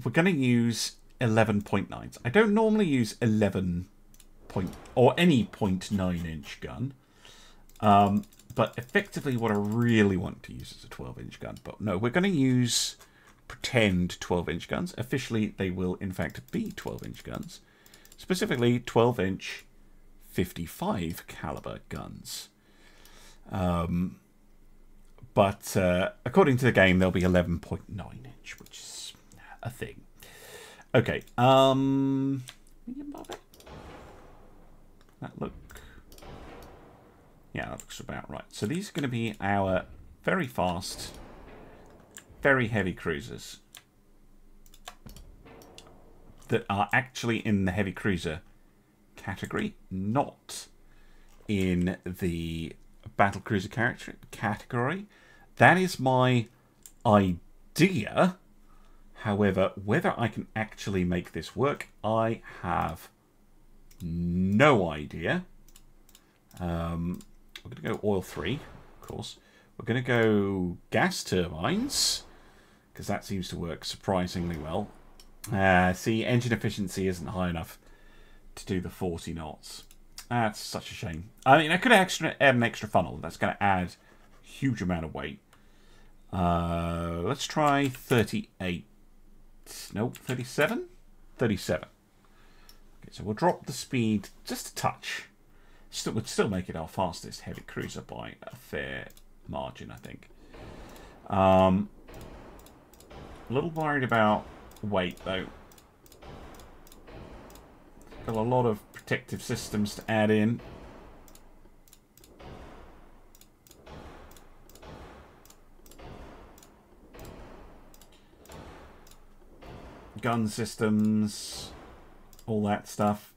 we're going to use 11.9s. I don't normally use 11 or any 0.9-inch gun. But effectively what I really want to use is a 12-inch gun. But no, we're going to use pretend 12-inch guns. Officially, they will, in fact, be 12-inch guns. Specifically, 12-inch 55 caliber guns. But according to the game, they'll be 11.9-inch, which is a thing. Okay. Medium barbell. That looks... Yeah, that looks about right. So these are going to be our very fast, very heavy cruisers that are actually in the heavy cruiser category, not in the battle cruiser category. That is my idea. However, whether I can actually make this work, I have no idea. We're going to go oil 3, of course. We're going to go gas turbines, because that seems to work surprisingly well. See, engine efficiency isn't high enough to do the 40 knots. That's such a shame. I mean, I could add an extra funnel. That's going to add a huge amount of weight. Let's try 38. Nope, 37? 37. Okay, so we'll drop the speed just a touch. Would still make it our fastest heavy cruiser by a fair margin, I think. A little worried about weight, though. Got a lot of protective systems to add in. Gun systems, all that stuff.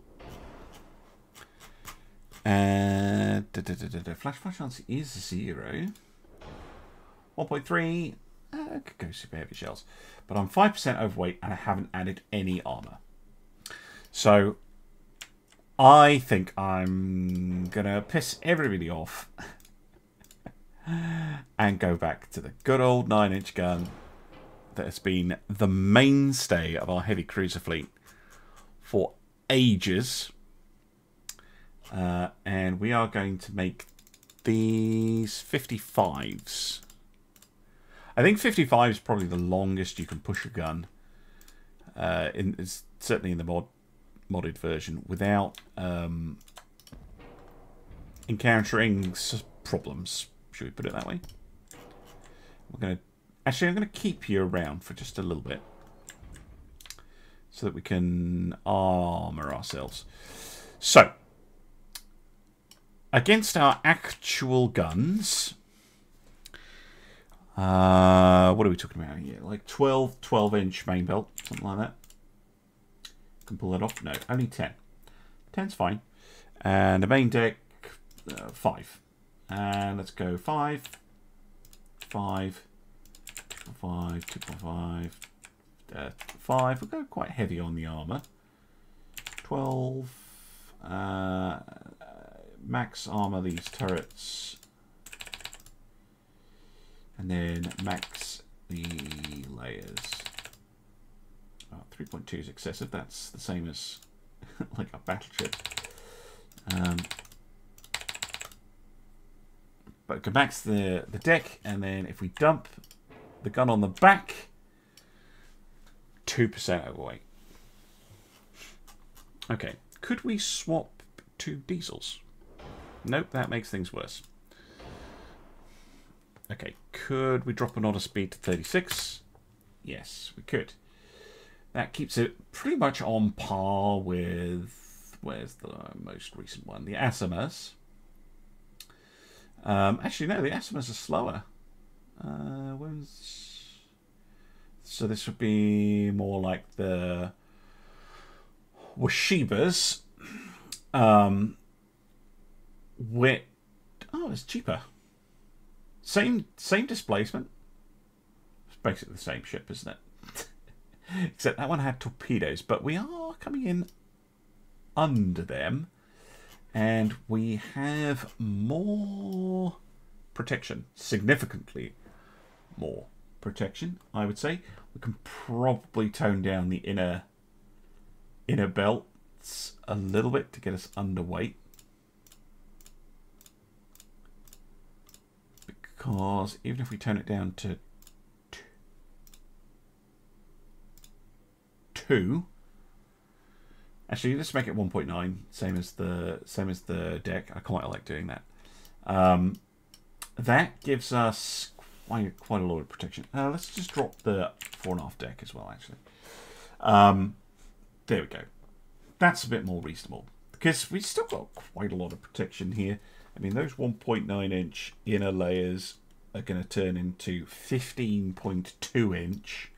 Flash chance is 0. 1.3, I could go super heavy shells. But I'm 5% overweight and I haven't added any armor. So I think I'm going to piss everybody off and go back to the good old 9-inch gun that has been the mainstay of our heavy cruiser fleet for ages. And we are going to make these 55s. I think 55 is probably the longest you can push a gun, certainly in the modded version, without encountering problems. Should we put it that way? I'm going to keep you around for just a little bit so that we can armor ourselves. So, against our actual guns. What are we talking about here? Like 12-inch main belt, something like that. Can pull that off? No, only 10. 10's fine. And the main deck, 5. And let's go 5, 2.5, 2.5, 5. We'll go quite heavy on the armor. 12. Max armor these turrets. And then max the layers. 3.2 is excessive. That's the same as like a battleship. But go max the deck, and then if we dump the gun on the back, 2% overweight. Okay, could we swap to diesels? Nope, that makes things worse. Okay, could we drop another speed to 36? Yes, we could. That keeps it pretty much on par with, where's the most recent one? The Asumas. Actually, no, the Asumas are slower. So this would be more like the Washibas. Oh, it's cheaper. Same displacement. It's basically the same ship, isn't it? Except that one had torpedoes, but we are coming in under them, and we have more protection, significantly more protection, I would say. We can probably tone down the inner belts a little bit to get us underweight, because even if we turn it down to 2, actually let's make it 1.9, same as the deck. I quite like doing that. That gives us quite a lot of protection. Let's just drop the 4.5 deck as well. Actually, there we go. That's a bit more reasonable because we still got quite a lot of protection here. I mean, those 1.9-inch inner layers are going to turn into 15.2-inch,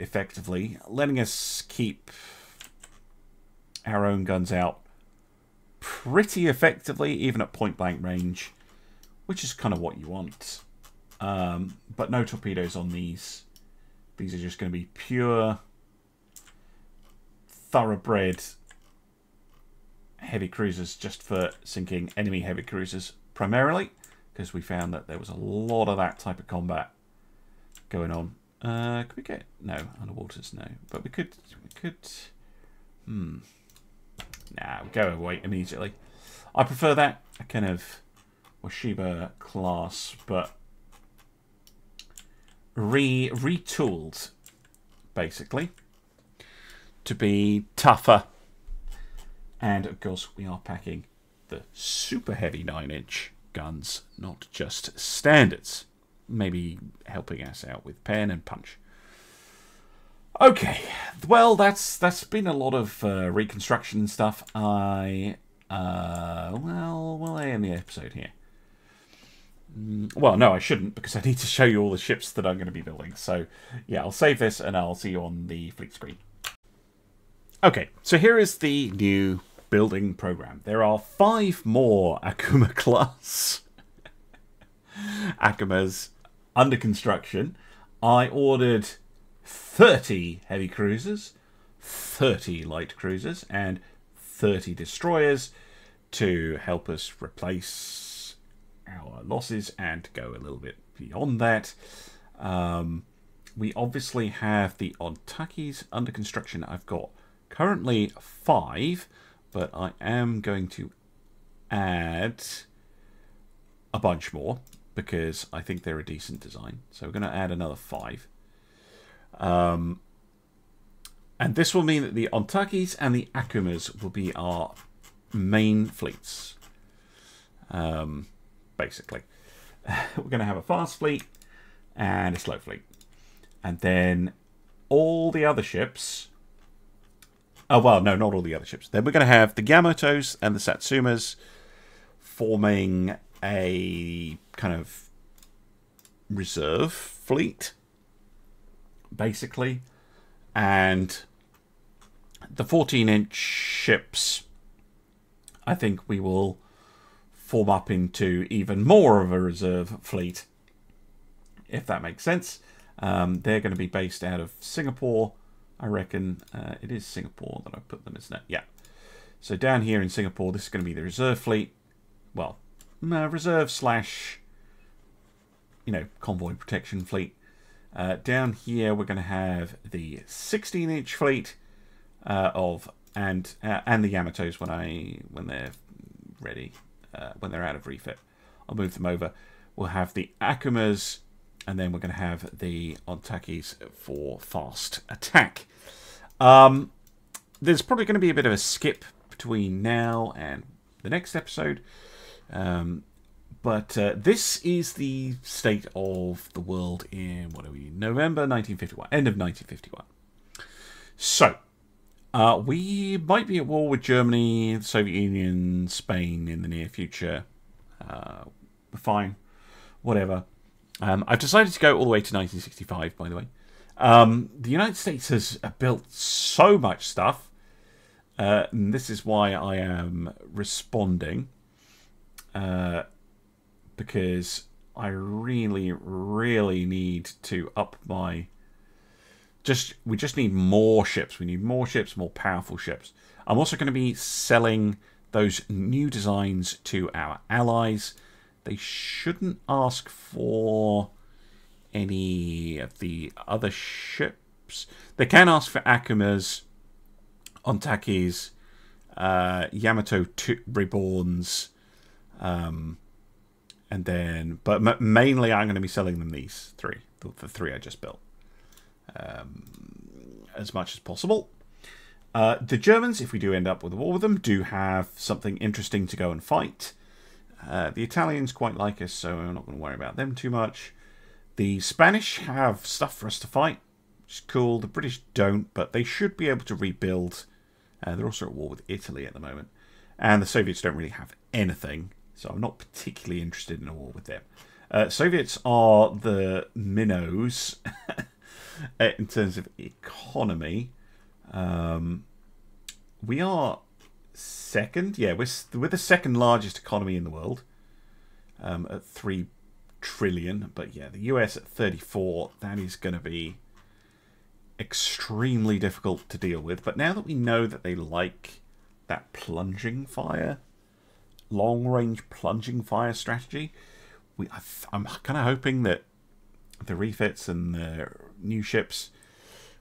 effectively, letting us keep our own guns out pretty effectively, even at point-blank range, which is kind of what you want. But no torpedoes on these. These are just going to be pure, thoroughbred heavy cruisers, just for sinking enemy heavy cruisers primarily, because we found that there was a lot of that type of combat going on. Could we get underwaters? No, but we could. Nah, we'll go away immediately. I prefer that a kind of Washiba class, but retooled basically to be tougher. And of course, we are packing the super heavy 9-inch guns, not just standards. Maybe helping us out with pen and punch. Okay, well, that's been a lot of reconstruction and stuff. Well, I end the episode here. Well, no, I shouldn't, because I need to show you all the ships that I'm going to be building. So, yeah, I'll save this and I'll see you on the fleet screen. Okay, so here is the new building program. There are 5 more Akuma class Akumas under construction. I ordered 30 heavy cruisers, 30 light cruisers, and 30 destroyers to help us replace our losses and go a little bit beyond that. We obviously have the Ontakis under construction. I've got currently 5, but I am going to add a bunch more because I think they're a decent design. So we're going to add another 5. And this will mean that the Ontakis and the Akumas will be our main fleets. Basically. We're going to have a fast fleet and a slow fleet. And then all the other ships... Oh, well, no, not all the other ships. Then we're going to have the Yamatos and the Satsumas forming a kind of reserve fleet, basically. And the 14-inch ships, I think we will form up into even more of a reserve fleet, if that makes sense. They're going to be based out of Singapore, I reckon. It is Singapore that I put them, isn't it? Yeah. So down here in Singapore, this is going to be the reserve fleet. Well, reserve / convoy protection fleet. Down here, we're going to have the 16-inch fleet and the Yamatos when they're ready, when they're out of refit. I'll move them over. We'll have the Akumas. And then we're going to have the Ontakis for fast attack. There's probably going to be a bit of a skip between now and the next episode. But this is the state of the world in, November 1951. End of 1951. So, we might be at war with Germany, the Soviet Union, Spain in the near future. Fine. Whatever. I've decided to go all the way to 1965, by the way. The United States has built so much stuff. And this is why I am responding. Because I really, really need to up my... We just need more ships. We need more ships, more powerful ships. I'm also going to be selling those new designs to our allies. They shouldn't ask for any of the other ships. They can ask for Akumas, Ontakis, Yamato Reborns, and then... But mainly I'm going to be selling them these three, the 3 I just built, as much as possible. The Germans, if we do end up with a war with them, do have something interesting to go and fight. The Italians quite like us, so I'm not going to worry about them too much. The Spanish have stuff for us to fight, which is cool. The British don't, but they should be able to rebuild. They're also at war with Italy at the moment. And the Soviets don't really have anything, so I'm not particularly interested in a war with them. Soviets are the minnows in terms of economy. We are... second, yeah, we're the second largest economy in the world, at 3 trillion. But yeah, the US at 34, that is going to be extremely difficult to deal with. But now that we know that they like that plunging fire, long-range plunging fire strategy, I'm kind of hoping that the refits and the new ships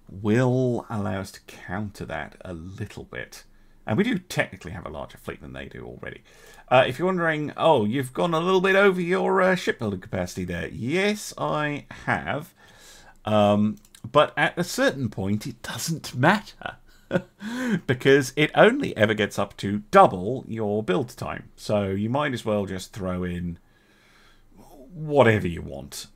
will allow us to counter that a little bit. And we do technically have a larger fleet than they do already. If you're wondering, oh, you've gone a little bit over your shipbuilding capacity there. Yes, I have. But at a certain point, it doesn't matter. Because it only ever gets up to double your build time. So you might as well just throw in whatever you want.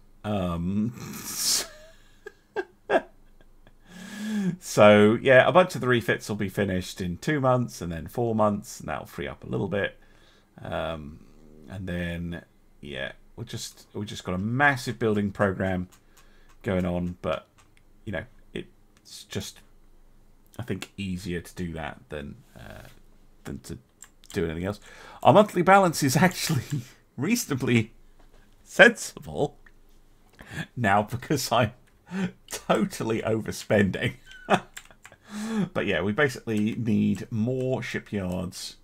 So, yeah, a bunch of the refits will be finished in 2 months and then 4 months, and that'll free up a little bit. And then, yeah, we've just got a massive building program going on, but, it's just, I think, easier to do that than to do anything else. Our monthly balance is actually reasonably sensible. now because I'm totally overspending. But yeah, we basically need more shipyards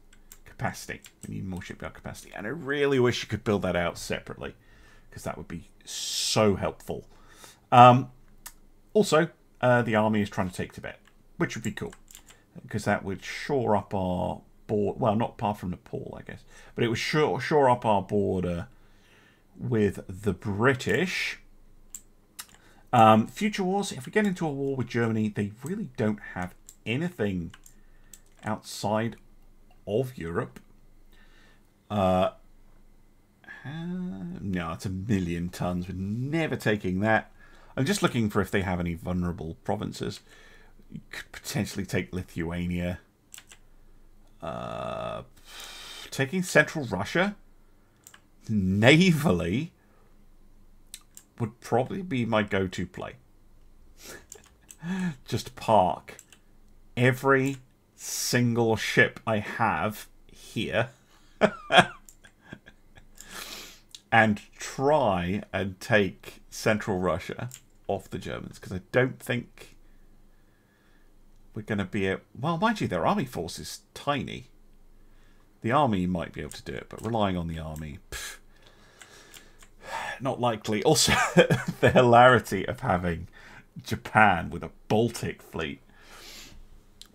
capacity. We need more shipyard capacity. And I really wish you could build that out separately, because that would be so helpful. Also, the army is trying to take Tibet, which would be cool, because that would shore up our border. Well, not far from Nepal, I guess. But it would shore up our border with the British. Future wars, if we get into a war with Germany, they really don't have anything outside of Europe. No, it's 1,000,000 tons. We're never taking that. I'm just looking for if they have any vulnerable provinces. You could potentially take Lithuania. Taking central Russia navally would probably be my go-to play. Just park every single ship I have here and try and take central Russia off the Germans, because I don't think we're going to be able... Well, mind you, their army force is tiny. The army might be able to do it, but relying on the army... Pff, not likely. Also, the hilarity of having Japan with a Baltic fleet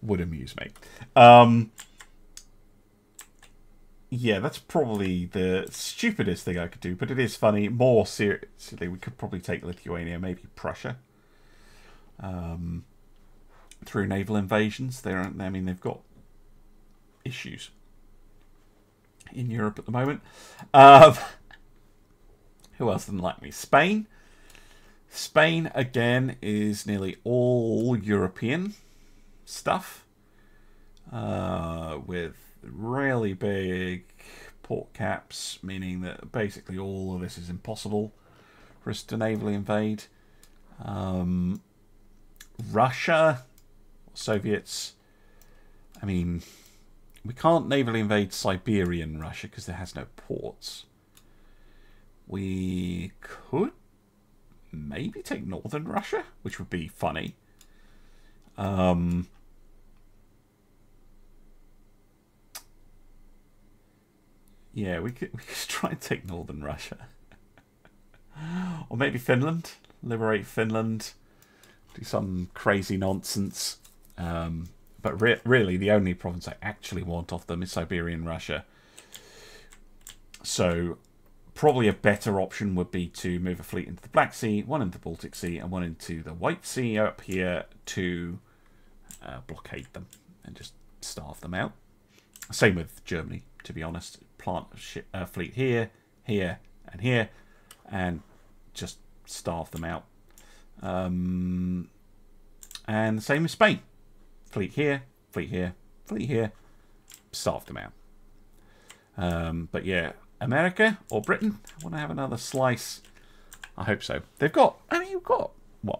would amuse me. Yeah, that's probably the stupidest thing I could do, but it is funny. More seriously, we could probably take Lithuania, maybe Prussia. Through naval invasions, I mean, they've got issues in Europe at the moment. Who else doesn't like me? Spain. Spain, again, is nearly all European stuff. With really big port caps, meaning that basically all of this is impossible for us to navally invade. Russia, Soviets. I mean, we can't navally invade Siberian Russia because there has no ports. We could maybe take northern Russia, which would be funny. Yeah, we could try and take northern Russia. Or maybe Finland. Liberate Finland. Do some crazy nonsense. But really, the only province I actually want off them is Siberian Russia. So... probably a better option would be to move a fleet into the Black Sea, one into the Baltic Sea, and one into the White Sea up here to blockade them and just starve them out. Same with Germany, to be honest. Plant a fleet here, here, and here, and just starve them out. And the same with Spain. Fleet here, fleet here, fleet here, starve them out. But yeah... America or Britain? I want to have another slice. I hope so. They've got, I mean, you've got, what?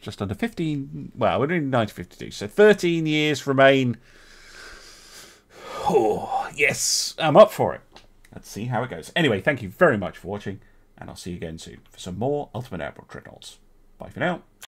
Just under 15, well, we're doing 1952, so 13 years remain. Oh, yes, I'm up for it. Let's see how it goes. Anyway, thank you very much for watching, and I'll see you again soon for some more Ultimate Admiral Dreadnoughts. Bye for now.